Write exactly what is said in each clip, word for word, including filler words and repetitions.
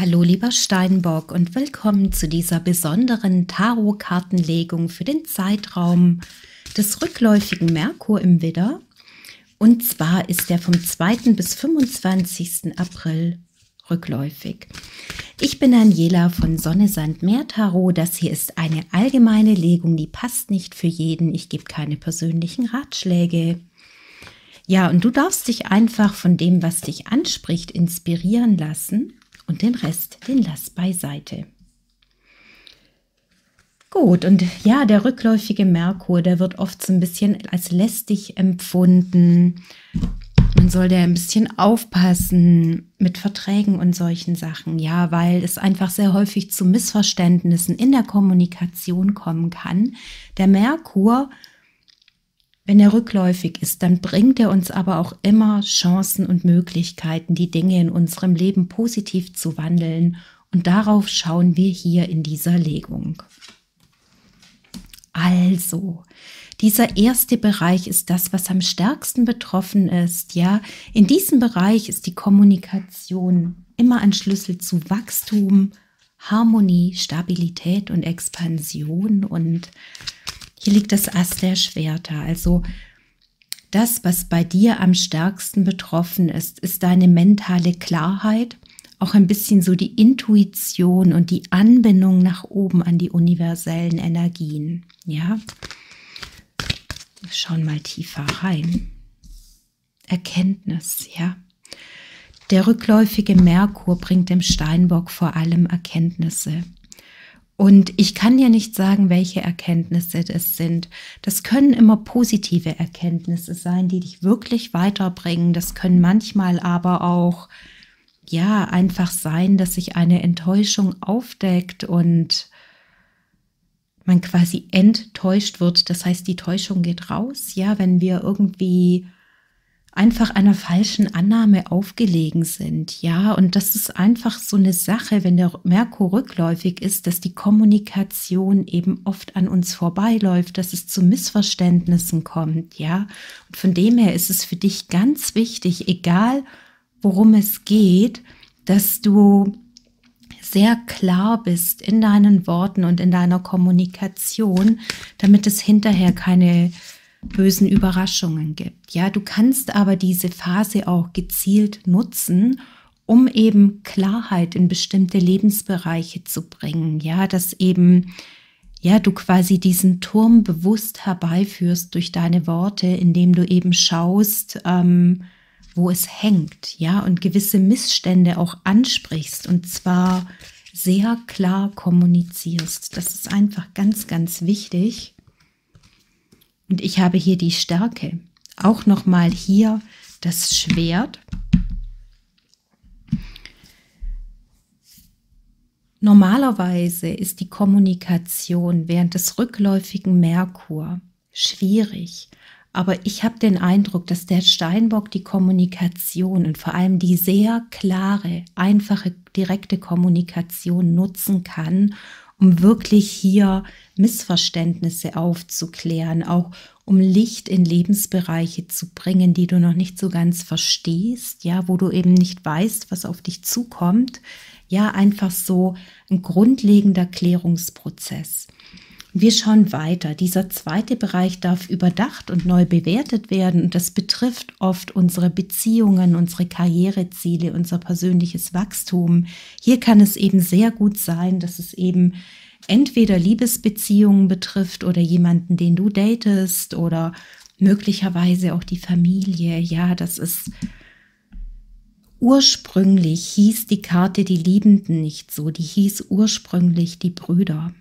Hallo lieber Steinbock und willkommen zu dieser besonderen Tarotkartenlegung für den Zeitraum des rückläufigen Merkur im Widder. Und zwar ist der vom zweiten bis fünfundzwanzigsten April rückläufig. Ich bin Daniela von Sonne-Sand-Meer-Tarot. Das hier ist eine allgemeine Legung, die passt nicht für jeden. Ich gebe keine persönlichen Ratschläge. Ja, und du darfst dich einfach von dem, was dich anspricht, inspirieren lassen. Und den Rest, den lass beiseite. Gut, und ja, der rückläufige Merkur, der wird oft so ein bisschen als lästig empfunden. Man soll da ein bisschen aufpassen mit Verträgen und solchen Sachen. Ja, weil es einfach sehr häufig zu Missverständnissen in der Kommunikation kommen kann. Der Merkur, wenn er rückläufig ist, dann bringt er uns aber auch immer Chancen und Möglichkeiten, die Dinge in unserem Leben positiv zu wandeln. Und darauf schauen wir hier in dieser Legung. Also, dieser erste Bereich ist das, was am stärksten betroffen ist. Ja, in diesem Bereich ist die Kommunikation immer ein Schlüssel zu Wachstum, Harmonie, Stabilität und Expansion. Und hier liegt das Ass der Schwerter, also das, was bei dir am stärksten betroffen ist, ist deine mentale Klarheit, auch ein bisschen so die Intuition und die Anbindung nach oben an die universellen Energien. Ja, wir schauen mal tiefer rein. Erkenntnis, ja. Der rückläufige Merkur bringt dem Steinbock vor allem Erkenntnisse. Und ich kann dir nicht sagen, welche Erkenntnisse das sind. Das können immer positive Erkenntnisse sein, die dich wirklich weiterbringen. Das können manchmal aber auch, ja, einfach sein, dass sich eine Enttäuschung aufdeckt und man quasi enttäuscht wird. Das heißt, die Täuschung geht raus, ja, wenn wir irgendwie einfach einer falschen Annahme aufgelegen sind, ja, und das ist einfach so eine Sache, wenn der Merkur rückläufig ist, dass die Kommunikation eben oft an uns vorbeiläuft, dass es zu Missverständnissen kommt, ja, und von dem her ist es für dich ganz wichtig, egal worum es geht, dass du sehr klar bist in deinen Worten und in deiner Kommunikation, damit es hinterher keine bösen Überraschungen gibt. Ja, du kannst aber diese Phase auch gezielt nutzen, um eben Klarheit in bestimmte Lebensbereiche zu bringen. Ja, dass eben, ja, du quasi diesen Turm bewusst herbeiführst durch deine Worte, indem du eben schaust, ähm, wo es hängt, ja, und gewisse Missstände auch ansprichst und zwar sehr klar kommunizierst. Das ist einfach ganz, ganz wichtig. Und ich habe hier die Stärke, auch nochmal hier das Schwert. Normalerweise ist die Kommunikation während des rückläufigen Merkur schwierig, aber ich habe den Eindruck, dass der Steinbock die Kommunikation und vor allem die sehr klare, einfache, direkte Kommunikation nutzen kann, um wirklich hier Missverständnisse aufzuklären, auch um Licht in Lebensbereiche zu bringen, die du noch nicht so ganz verstehst, ja, wo du eben nicht weißt, was auf dich zukommt. Ja, einfach so ein grundlegender Klärungsprozess. Wir schauen weiter. Dieser zweite Bereich darf überdacht und neu bewertet werden und das betrifft oft unsere Beziehungen, unsere Karriereziele, unser persönliches Wachstum. Hier kann es eben sehr gut sein, dass es eben entweder Liebesbeziehungen betrifft oder jemanden, den du datest oder möglicherweise auch die Familie. Ja, das ist... Ursprünglich hieß die Karte die Liebenden nicht so, die hieß ursprünglich die Brüder.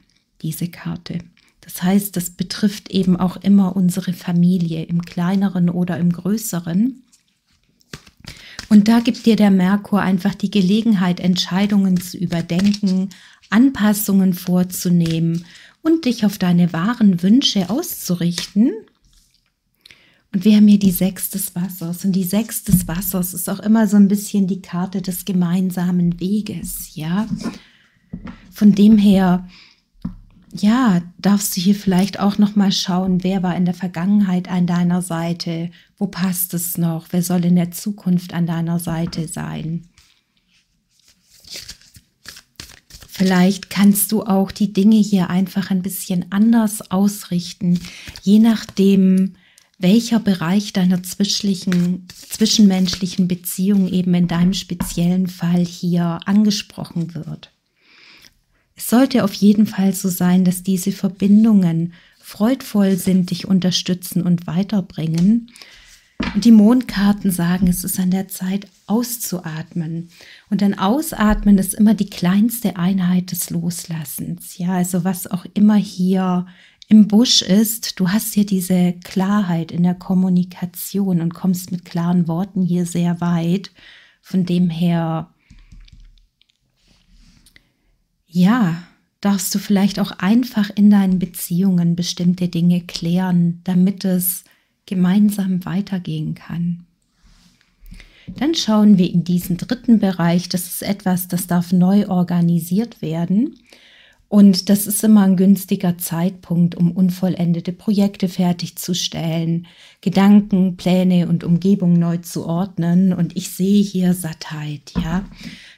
Diese Karte. Das heißt, das betrifft eben auch immer unsere Familie im kleineren oder im größeren. Und da gibt dir der Merkur einfach die Gelegenheit, Entscheidungen zu überdenken, Anpassungen vorzunehmen und dich auf deine wahren Wünsche auszurichten. Und wir haben hier die Sechs des Wassers. Und die Sechs des Wassers ist auch immer so ein bisschen die Karte des gemeinsamen Weges, ja. Von dem her... Ja, darfst du hier vielleicht auch nochmal schauen, wer war in der Vergangenheit an deiner Seite, wo passt es noch, wer soll in der Zukunft an deiner Seite sein. Vielleicht kannst du auch die Dinge hier einfach ein bisschen anders ausrichten, je nachdem, welcher Bereich deiner zwischenmenschlichen Beziehung eben in deinem speziellen Fall hier angesprochen wird. Es sollte auf jeden Fall so sein, dass diese Verbindungen freudvoll sind, dich unterstützen und weiterbringen. Und die Mondkarten sagen, es ist an der Zeit auszuatmen. Und ein Ausatmen ist immer die kleinste Einheit des Loslassens. Ja, also was auch immer hier im Busch ist, du hast hier diese Klarheit in der Kommunikation und kommst mit klaren Worten hier sehr weit. Von dem her, ja, darfst du vielleicht auch einfach in deinen Beziehungen bestimmte Dinge klären, damit es gemeinsam weitergehen kann. Dann schauen wir in diesen dritten Bereich. Das ist etwas, das darf neu organisiert werden. Und das ist immer ein günstiger Zeitpunkt, um unvollendete Projekte fertigzustellen, Gedanken, Pläne und Umgebung neu zu ordnen. Und ich sehe hier Sattheit, ja.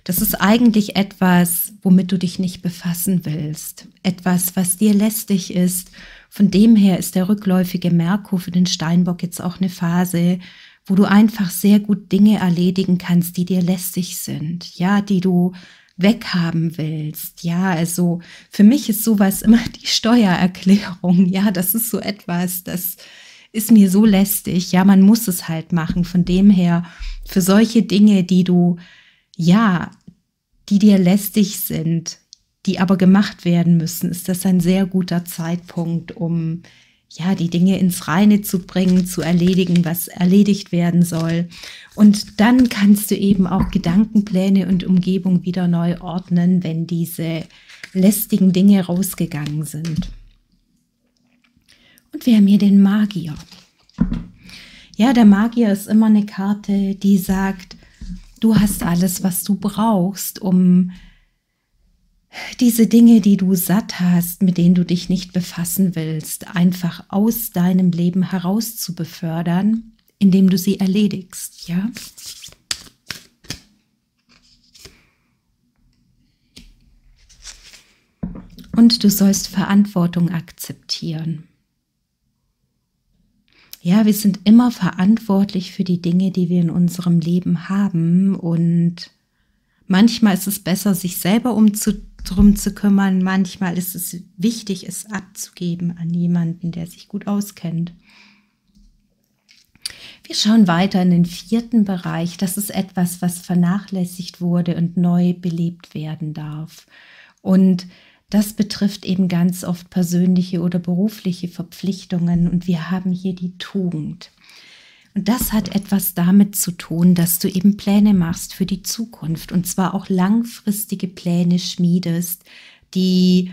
Das ist eigentlich etwas, womit du dich nicht befassen willst. Etwas, was dir lästig ist. Von dem her ist der rückläufige Merkur für den Steinbock jetzt auch eine Phase, wo du einfach sehr gut Dinge erledigen kannst, die dir lästig sind, ja, die du weghaben willst. Ja, also für mich ist sowas immer die Steuererklärung. Ja, das ist so etwas, das ist mir so lästig. Ja, man muss es halt machen. Von dem her, für solche Dinge, die du, ja, die dir lästig sind, die aber gemacht werden müssen, ist das ein sehr guter Zeitpunkt, um ja, die Dinge ins Reine zu bringen, zu erledigen, was erledigt werden soll. Und dann kannst du eben auch Gedankenpläne und Umgebung wieder neu ordnen, wenn diese lästigen Dinge rausgegangen sind. Und wir haben hier den Magier. Ja, der Magier ist immer eine Karte, die sagt, du hast alles, was du brauchst, um diese Dinge, die du satt hast, mit denen du dich nicht befassen willst, einfach aus deinem Leben heraus zu befördern, indem du sie erledigst, ja? Und du sollst Verantwortung akzeptieren. Ja, wir sind immer verantwortlich für die Dinge, die wir in unserem Leben haben, und manchmal ist es besser, sich selber um zu, drum zu kümmern. Manchmal ist es wichtig, es abzugeben an jemanden, der sich gut auskennt. Wir schauen weiter in den vierten Bereich. Das ist etwas, was vernachlässigt wurde und neu belebt werden darf. Und das betrifft eben ganz oft persönliche oder berufliche Verpflichtungen. Und wir haben hier die Tugend. Und das hat etwas damit zu tun, dass du eben Pläne machst für die Zukunft, und zwar auch langfristige Pläne schmiedest, die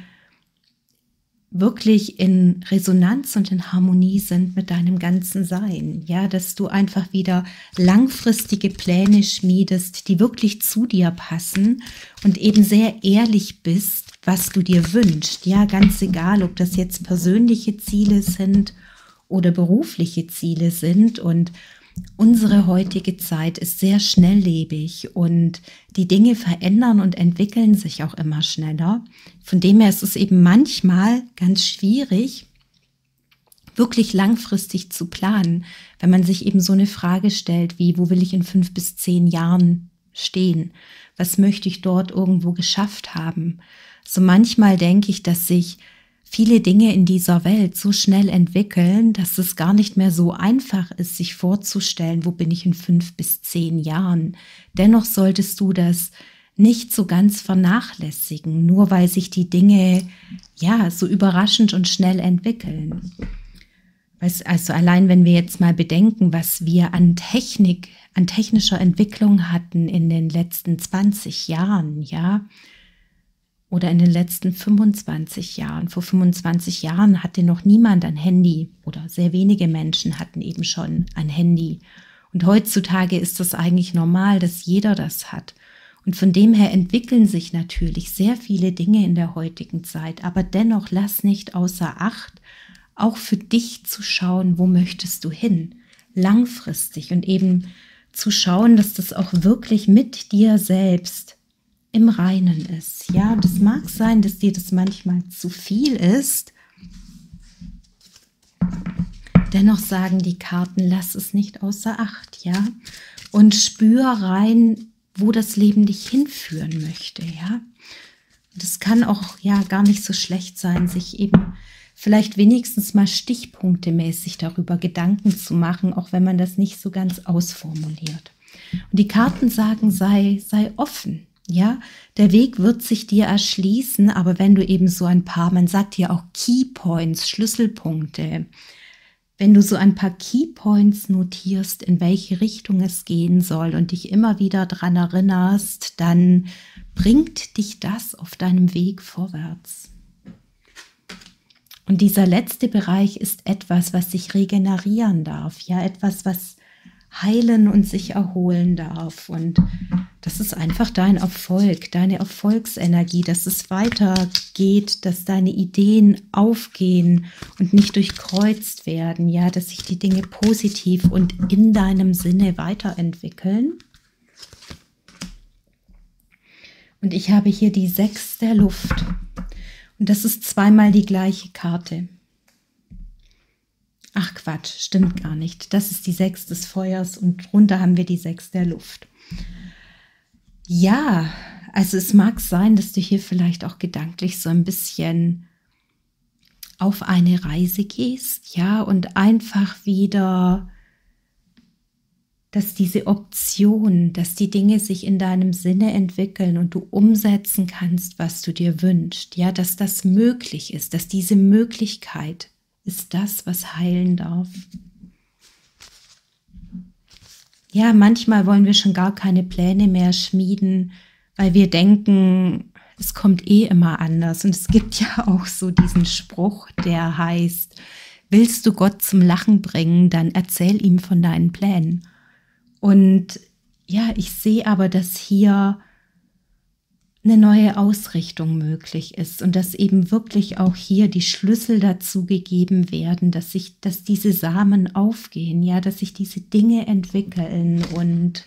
wirklich in Resonanz und in Harmonie sind mit deinem ganzen Sein. Ja, dass du einfach wieder langfristige Pläne schmiedest, die wirklich zu dir passen und eben sehr ehrlich bist, was du dir wünschst. Ja, ganz egal, ob das jetzt persönliche Ziele sind oder berufliche Ziele sind, und unsere heutige Zeit ist sehr schnelllebig und die Dinge verändern und entwickeln sich auch immer schneller. Von dem her ist es eben manchmal ganz schwierig, wirklich langfristig zu planen, wenn man sich eben so eine Frage stellt wie, wo will ich in fünf bis zehn Jahren stehen? Was möchte ich dort irgendwo geschafft haben? So manchmal denke ich, dass sich viele Dinge in dieser Welt so schnell entwickeln, dass es gar nicht mehr so einfach ist, sich vorzustellen, wo bin ich in fünf bis zehn Jahren. Dennoch solltest du das nicht so ganz vernachlässigen, nur weil sich die Dinge ja so überraschend und schnell entwickeln. Also allein, wenn wir jetzt mal bedenken, was wir an Technik, an technischer Entwicklung hatten in den letzten zwanzig Jahren, ja, oder in den letzten fünfundzwanzig Jahren. Vor fünfundzwanzig Jahren hatte noch niemand ein Handy, oder sehr wenige Menschen hatten eben schon ein Handy. Und heutzutage ist das eigentlich normal, dass jeder das hat. Und von dem her entwickeln sich natürlich sehr viele Dinge in der heutigen Zeit. Aber dennoch lass nicht außer Acht, auch für dich zu schauen, wo möchtest du hin, langfristig. Und eben zu schauen, dass das auch wirklich mit dir selbst im Reinen ist. Ja, und es mag sein, dass dir das manchmal zu viel ist. Dennoch sagen die Karten, lass es nicht außer Acht, ja? Und spür rein, wo das Leben dich hinführen möchte, ja? Das kann auch ja gar nicht so schlecht sein, sich eben vielleicht wenigstens mal stichpunktemäßig darüber Gedanken zu machen, auch wenn man das nicht so ganz ausformuliert. Und die Karten sagen, sei, sei offen, ja? Der Weg wird sich dir erschließen, aber wenn du eben so ein paar, man sagt ja auch Keypoints, Schlüsselpunkte, wenn du so ein paar Keypoints notierst, in welche Richtung es gehen soll und dich immer wieder daran erinnerst, dann bringt dich das auf deinem Weg vorwärts. Und dieser letzte Bereich ist etwas, was sich regenerieren darf, ja, etwas, was heilen und sich erholen darf. Und das ist einfach dein Erfolg, deine Erfolgsenergie, dass es weitergeht, dass deine Ideen aufgehen und nicht durchkreuzt werden, ja, dass sich die Dinge positiv und in deinem Sinne weiterentwickeln. Und ich habe hier die Sechs der Luft. Und das ist zweimal die gleiche Karte. Ach Quatsch, stimmt gar nicht. Das ist die Sechs des Feuers und drunter haben wir die Sechs der Luft. Ja, also es mag sein, dass du hier vielleicht auch gedanklich so ein bisschen auf eine Reise gehst, ja, und einfach wieder, dass diese Option, dass die Dinge sich in deinem Sinne entwickeln und du umsetzen kannst, was du dir wünschst, ja, dass das möglich ist, dass diese Möglichkeit ist das, was heilen darf. Ja, manchmal wollen wir schon gar keine Pläne mehr schmieden, weil wir denken, es kommt eh immer anders. Und es gibt ja auch so diesen Spruch, der heißt, willst du Gott zum Lachen bringen, dann erzähl ihm von deinen Plänen. Und ja, ich sehe aber, dass hier eine neue Ausrichtung möglich ist und dass eben wirklich auch hier die Schlüssel dazu gegeben werden, dass sich, dass diese Samen aufgehen, ja, dass sich diese Dinge entwickeln und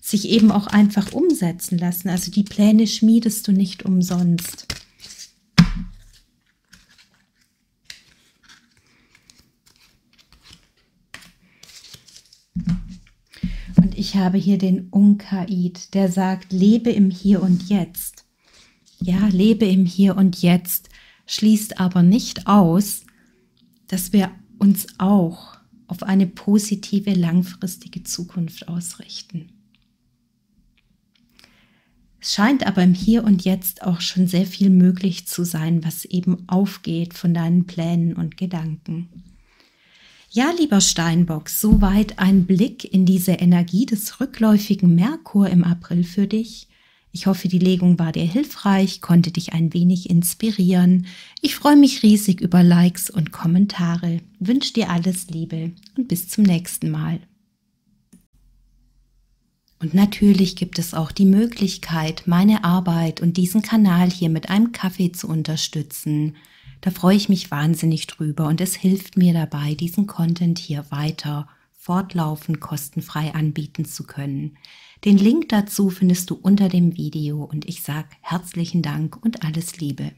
sich eben auch einfach umsetzen lassen. Also die Pläne schmiedest du nicht umsonst. Ich habe hier den Unkaid, der sagt, lebe im Hier und Jetzt. Ja, lebe im Hier und Jetzt, schließt aber nicht aus, dass wir uns auch auf eine positive, langfristige Zukunft ausrichten. Es scheint aber im Hier und Jetzt auch schon sehr viel möglich zu sein, was eben aufgeht von deinen Plänen und Gedanken. Ja, lieber Steinbock, soweit ein Blick in diese Energie des rückläufigen Merkur im April für dich. Ich hoffe, die Legung war dir hilfreich, konnte dich ein wenig inspirieren. Ich freue mich riesig über Likes und Kommentare. Wünsche dir alles Liebe und bis zum nächsten Mal. Und natürlich gibt es auch die Möglichkeit, meine Arbeit und diesen Kanal hier mit einem Kaffee zu unterstützen. Da freue ich mich wahnsinnig drüber und es hilft mir dabei, diesen Content hier weiter fortlaufend kostenfrei anbieten zu können. Den Link dazu findest du unter dem Video und ich sage herzlichen Dank und alles Liebe.